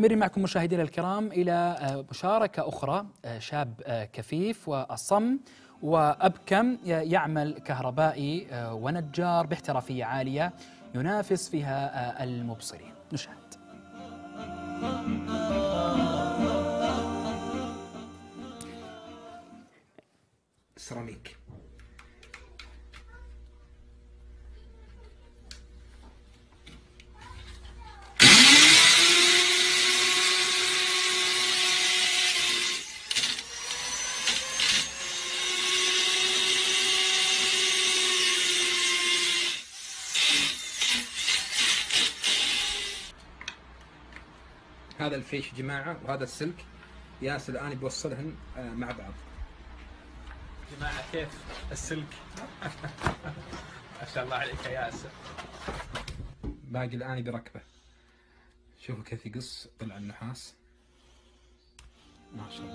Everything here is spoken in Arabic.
نستمر معكم مشاهدينا الكرام إلى مشاركة أخرى. شاب كفيف وأصم وأبكم يعمل كهربائي ونجار باحترافية عالية ينافس فيها المبصرين. نشاهد. سيراميك هذا الفيش جماعة وهذا السلك ياس الآن بوصلهم مع بعض. جماعة كيف السلك؟ ما شاء الله عليك يا ياس. باقي الآن بركبه. شوفوا كيف يقص طلع النحاس. ما شاء الله.